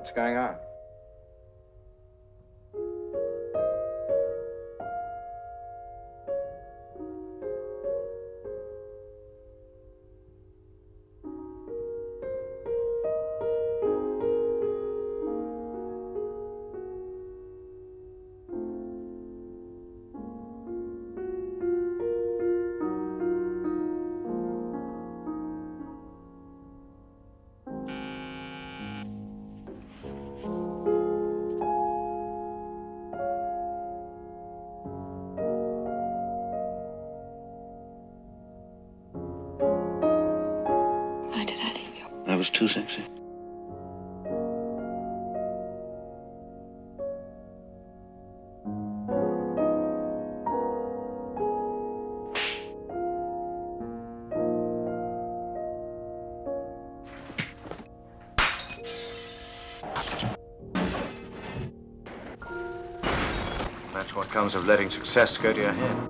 What's going on? That was too sexy. That's what comes of letting success go to your head.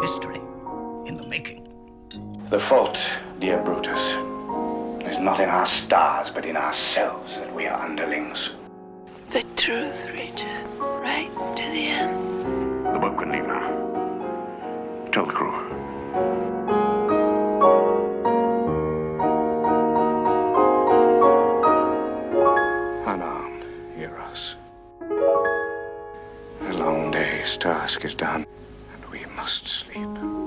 History in the making. The fault, dear Brutus, is not in our stars, but in ourselves that we are underlings. The truth, Richard, right to the end. The boat can leave now. Tell the crew. Unarmed heroes. The long day's task is done. We must sleep.